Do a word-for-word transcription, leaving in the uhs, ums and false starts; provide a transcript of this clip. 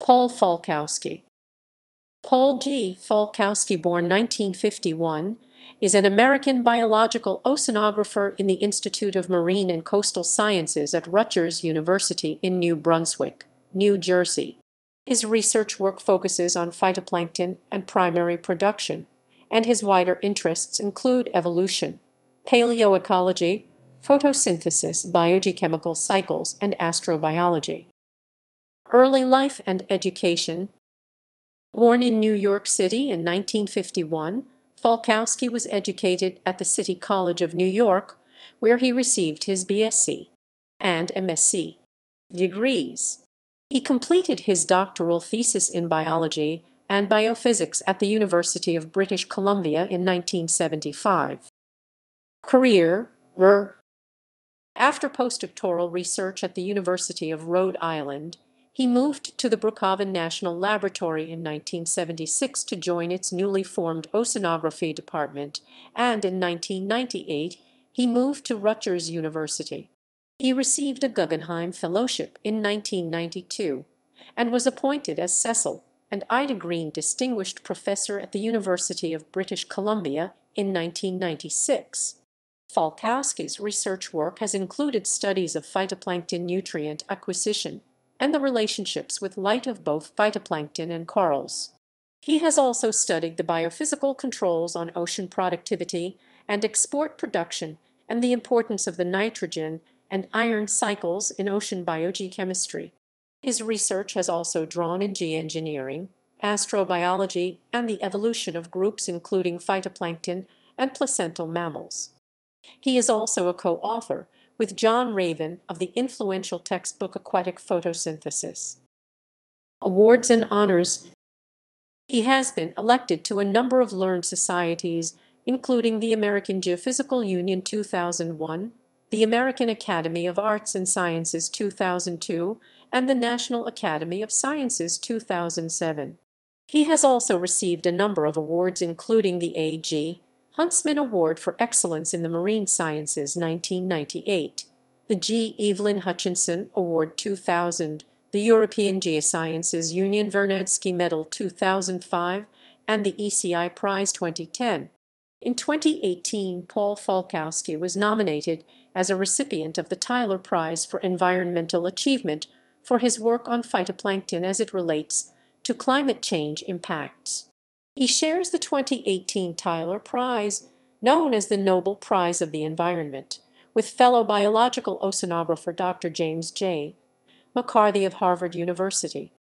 Paul Falkowski. Paul G. Falkowski, born nineteen fifty-one, is an American biological oceanographer in the Institute of Marine and Coastal Sciences at Rutgers University in New Brunswick, New Jersey. His research work focuses on phytoplankton and primary production, and his wider interests include evolution, paleoecology, photosynthesis, biogeochemical cycles, and astrobiology. Early life and education. Born in New York City in nineteen fifty-one, Falkowski was educated at the City College of New York, where he received his B S c and M S c degrees. He completed his doctoral thesis in biology and biophysics at the University of British Columbia in nineteen seventy-five. Career. After postdoctoral research at the University of Rhode Island, he moved to the Brookhaven National Laboratory in nineteen seventy-six to join its newly formed Oceanography Department, and in nineteen ninety-eight, he moved to Rutgers University. He received a Guggenheim Fellowship in nineteen ninety-two and was appointed as Cecil and Ida Green Distinguished Professor at the University of British Columbia in nineteen ninety-six. Falkowski's research work has included studies of phytoplankton nutrient acquisition and the relationships with light of both phytoplankton and corals. He has also studied the biophysical controls on ocean productivity and export production and the importance of the nitrogen and iron cycles in ocean biogeochemistry. His research has also drawn in geoengineering, astrobiology, and the evolution of groups including phytoplankton and placental mammals. He is also a co-author with John Raven of the influential textbook Aquatic Photosynthesis. Awards and honors. He has been elected to a number of learned societies, including the American Geophysical Union two thousand one, the American Academy of Arts and Sciences two thousand two, and the National Academy of Sciences two thousand seven. He has also received a number of awards, including the A G Huntsman Award for Excellence in the Marine Sciences nineteen ninety-eight, the G. Evelyn Hutchinson Award two thousand, the European Geosciences Union Vernadsky Medal two thousand five, and the E C I Prize twenty ten. In twenty eighteen, Paul Falkowski was nominated as a recipient of the Tyler Prize for Environmental Achievement for his work on phytoplankton as it relates to climate change impacts. He shares the twenty eighteen Tyler Prize, known as the Nobel Prize of the Environment, with fellow biological oceanographer Doctor James J. McCarthy of Harvard University.